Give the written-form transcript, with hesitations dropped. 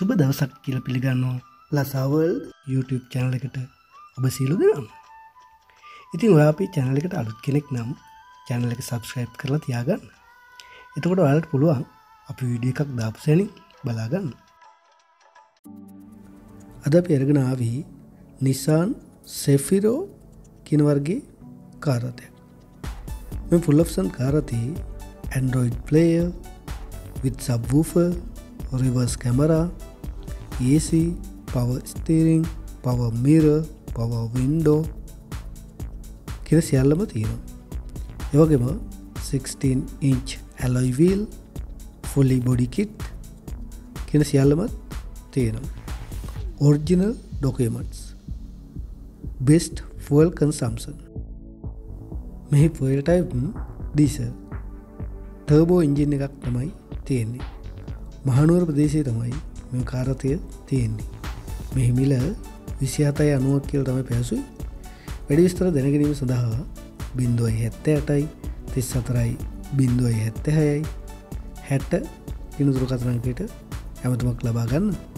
සුබ දවසක් කියලා පිළිගන්නවා ලසා වර්ල්ඩ් YouTube channel එකට ඔබ සියලු දෙනාම. ඉතින් ඔයා අපේ channel එකට අලුත් කෙනෙක් නම් channel එක subscribe කරලා තියාගන්න. එතකොට ඔයාලට පුළුවන් අපි වීඩියෝ එකක් දාපු සැනින් බලා ගන්න. අද අපි අරගෙන ආවි Nissan Cefiro කියන වර්ගයේ කාර් රථයක්. මේ full option කාර් රථයේ Android player with subwoofer, reverse camera, AC, power steering, power mirror, power window. Kira siyallama thiyena. Ewagema 16-inch alloy wheel, fully body kit. Kira siyallama thiyena. Original documents. Best fuel consumption. Mehi fuel type diesel. Turbo engine ekak thamai thiyenne. Mahanuwara pradeshaya thamai me kara rathaya thiyenne. මෙහි මිල 27.90 කියලා තමයි පහසුයි. වැඩි විස්තර දැන ගැනීම සඳහා 078යි 34යි 076යි 60 කිනුදුර කතරංකයට ඇමතුමක් ලබා ගන්න.